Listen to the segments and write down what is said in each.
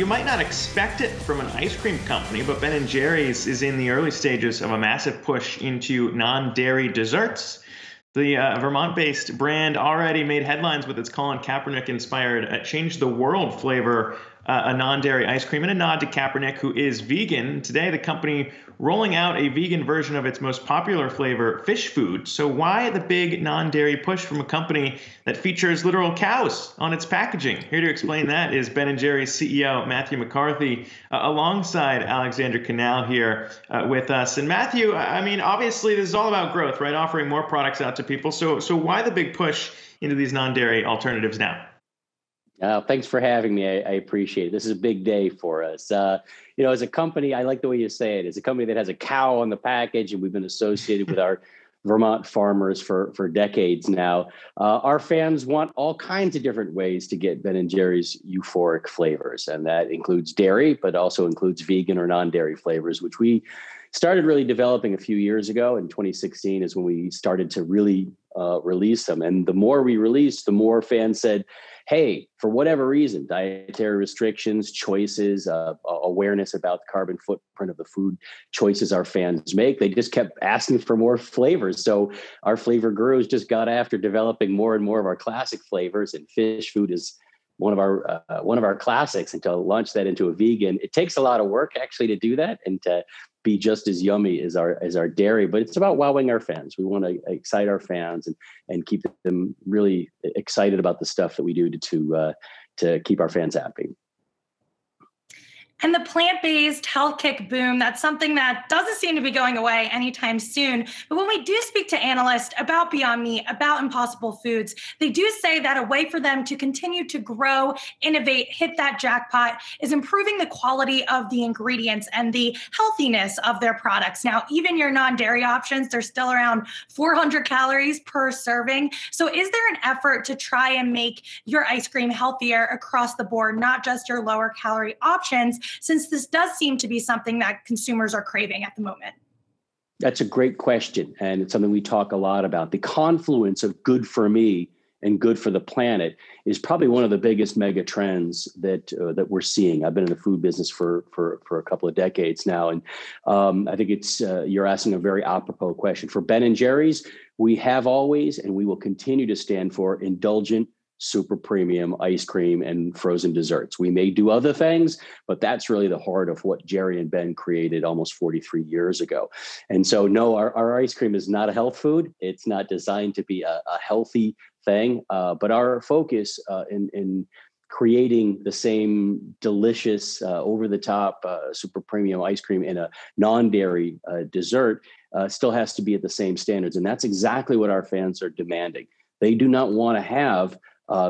You might not expect it from an ice cream company, but Ben and Jerry's is in the early stages of a massive push into non-dairy desserts. The Vermont-based brand already made headlines with its Colin Kaepernick-inspired Change the World flavor, a non-dairy ice cream, and a nod to Kaepernick, who is vegan. Today, the company rolling out a vegan version of its most popular flavor, Phish Food. So why the big non-dairy push from a company that features literal cows on its packaging? Here to explain that is Ben & Jerry's CEO Matthew McCarthy, alongside Alexandra Canal here with us. And Matthew, I mean, obviously this is all about growth, right? Offering more products out to people. So why the big push into these non-dairy alternatives now? Thanks for having me. I appreciate it. This is a big day for us. You know, as a company, I like the way you say it, as a company that has a cow on the package, and we've been associated with our Vermont farmers for decades now. Our fans want all kinds of different ways to get Ben and Jerry's euphoric flavors. And that includes dairy, but also includes vegan or non-dairy flavors, which we started really developing a few years ago. In 2016 is when we started to really release them. And the more we released, the more fans said, hey, for whatever reason, dietary restrictions, choices, awareness about the carbon footprint of the food choices our fans make, they just kept asking for more flavors. So our flavor gurus just got after developing more and more of our classic flavors, and Phish Food is one of our classics. And to launch that into a vegan, it takes a lot of work actually to do that and to be just as yummy as our dairy, but it's about wowing our fans. We want to excite our fans and keep them really excited about the stuff that we do to keep our fans happy. And the plant-based health kick boom, that's something that doesn't seem to be going away anytime soon. But when we do speak to analysts about Beyond Meat, about Impossible Foods, they do say that a way for them to continue to grow, innovate, hit that jackpot is improving the quality of the ingredients and the healthiness of their products. Now, even your non-dairy options, they're still around 400 calories per serving. So is there an effort to try and make your ice cream healthier across the board, not just your lower calorie options, since this does seem to be something that consumers are craving at the moment? That's a great question, and it's something we talk a lot about. The confluence of good for me and good for the planet is probably one of the biggest mega trends that we're seeing. I've been in the food business for a couple of decades now, and I think it's you're asking a very apropos question. For Ben and Jerry's, we have always and we will continue to stand for indulgent, super premium ice cream and frozen desserts. We may do other things, but that's really the heart of what Jerry and Ben created almost 43 years ago. And so, no, our ice cream is not a health food. It's not designed to be a healthy thing, but our focus in creating the same delicious, over-the-top, super premium ice cream in a non-dairy dessert still has to be at the same standards. And that's exactly what our fans are demanding. They do not want to have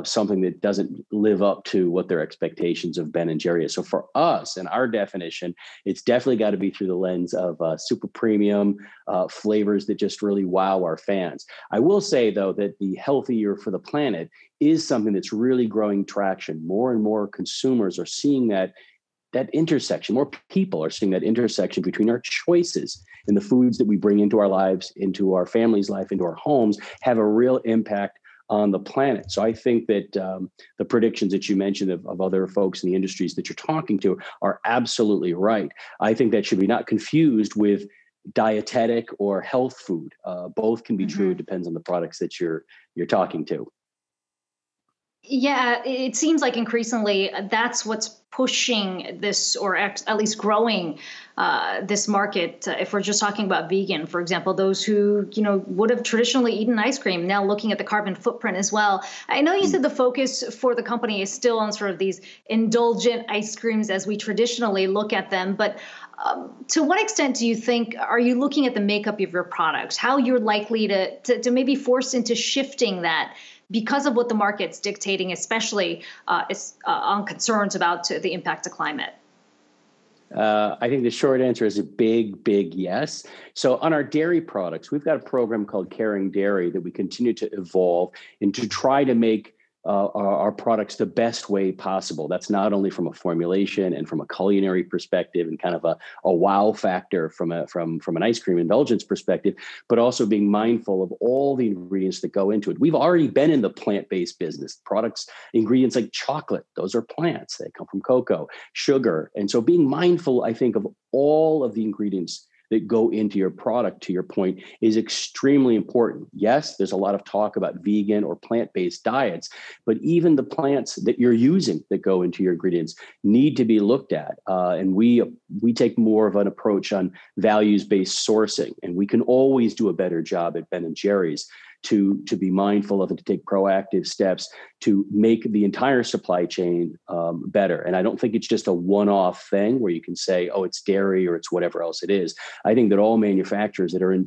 something that doesn't live up to what their expectations of Ben and Jerry is. So for us and our definition, it's definitely got to be through the lens of super premium flavors that just really wow our fans. I will say, though, that the healthier for the planet is something that's really growing traction. More and more consumers are seeing that intersection. More people are seeing that intersection between our choices and the foods that we bring into our lives, into our family's life, into our homes, have a real impact on the planet. So I think that the predictions that you mentioned of other folks in the industries that you're talking to are absolutely right. I think that should be not confused with dietetic or health food. Both can be true. It depends on the products that you're talking to. Yeah, it seems like increasingly that's what's pushing this, or at least growing this market. If we're just talking about vegan, for example, those who, you know, would have traditionally eaten ice cream, now looking at the carbon footprint as well. I know you said the focus for the company is still on sort of these indulgent ice creams as we traditionally look at them, but to what extent do you think, are you looking at the makeup of your products, how you're likely to maybe force into shifting that because of what the market's dictating, especially on concerns about the impact of climate? I think the short answer is a big, big yes. So on our dairy products, we've got a program called Caring Dairy that we continue to evolve and to try to make our products the best way possible. That's not only from a formulation and from a culinary perspective and kind of a wow factor from an ice cream indulgence perspective, but also being mindful of all the ingredients that go into it. We've already been in the plant-based business. Products, ingredients like chocolate, those are plants. They come from cocoa, sugar. And so being mindful, I think, of all of the ingredients that go into your product, to your point, is extremely important. Yes, there's a lot of talk about vegan or plant-based diets, but even the plants that you're using that go into your ingredients need to be looked at. And we take more of an approach on values-based sourcing, and we can always do a better job at Ben and Jerry's to be mindful of it, to take proactive steps to make the entire supply chain better. And I don't think it's just a one-off thing where you can say, oh, it's dairy or it's whatever else it is. I think that all manufacturers that are in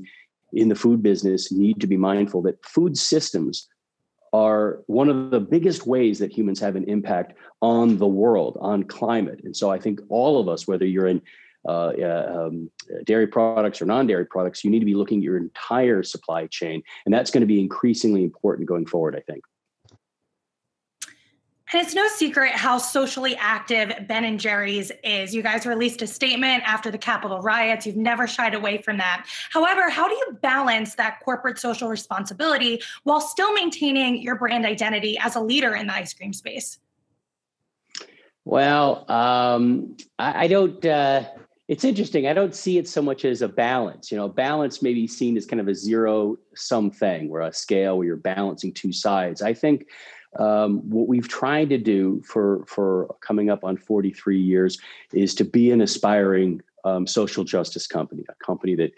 the food business need to be mindful that food systems are one of the biggest ways that humans have an impact on the world, on climate. And so I think all of us, whether you're in dairy products or non-dairy products, you need to be looking at your entire supply chain. And that's going to be increasingly important going forward, I think. And it's no secret how socially active Ben and Jerry's is. You guys released a statement after the Capitol riots. You've never shied away from that. However, how do you balance that corporate social responsibility while still maintaining your brand identity as a leader in the ice cream space? Well, I don't... It's interesting. I don't see it so much as a balance. You know, balance may be seen as kind of a zero-sum thing, where a scale where you're balancing two sides. I think what we've tried to do for coming up on 43 years is to be an aspiring social justice company, a company that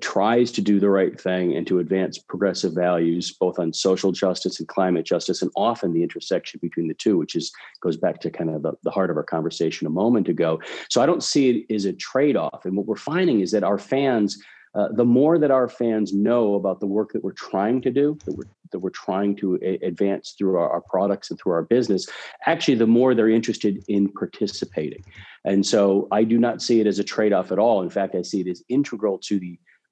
tries to do the right thing and to advance progressive values, both on social justice and climate justice, and often the intersection between the two, which is goes back to kind of the heart of our conversation a moment ago. So I don't see it as a trade-off. And what we're finding is that our fans, the more that our fans know about the work that we're trying to do, that we're trying to advance through our products and through our business, actually, the more they're interested in participating. And so I do not see it as a trade-off at all. In fact, I see it as integral to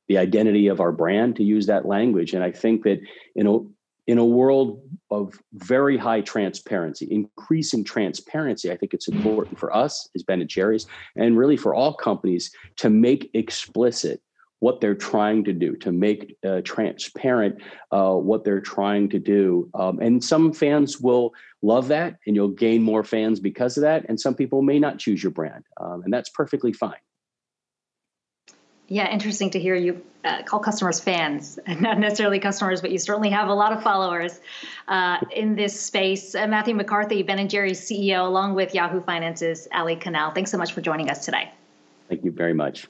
the identity of our brand, to use that language. And I think that, you know, in a world of very high transparency, increasing transparency, I think it's important for us as Ben and Jerry's, and really for all companies, to make explicit what they're trying to do, to make transparent what they're trying to do. And some fans will love that, and you'll gain more fans because of that. And some people may not choose your brand, and that's perfectly fine. Yeah, interesting to hear you call customers fans, not necessarily customers, but you certainly have a lot of followers in this space. Matthew McCarthy, Ben and Jerry's CEO, along with Yahoo Finance's Ali Canal. Thanks so much for joining us today. Thank you very much.